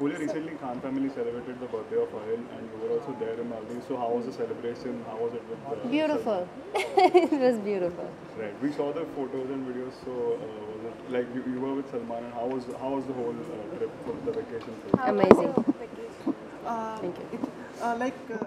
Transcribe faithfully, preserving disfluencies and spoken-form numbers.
Julia, recently Khan family celebrated the birthday of Ahil and you were also there in Maldives. So how was the celebration? How was it with the... Beautiful. It was beautiful. Right. We saw the photos and videos. So uh, was it, like you, you were with Salman, and how was how was the whole uh, trip, for the vacation? Amazing. Uh, Thank you. It, uh, like. Uh,